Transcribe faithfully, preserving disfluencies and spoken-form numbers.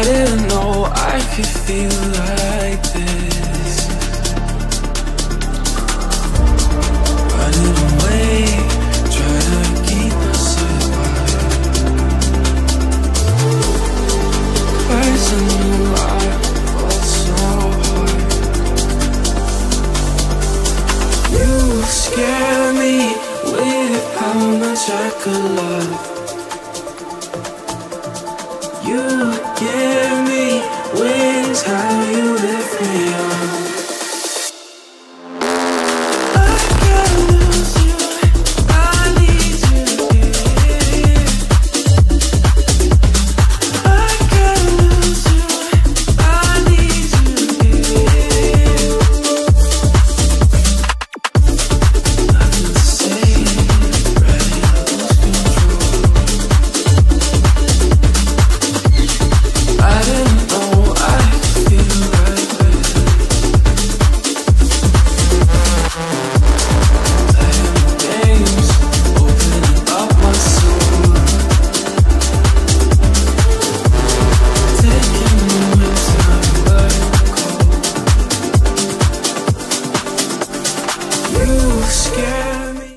I didn't know I could feel like this.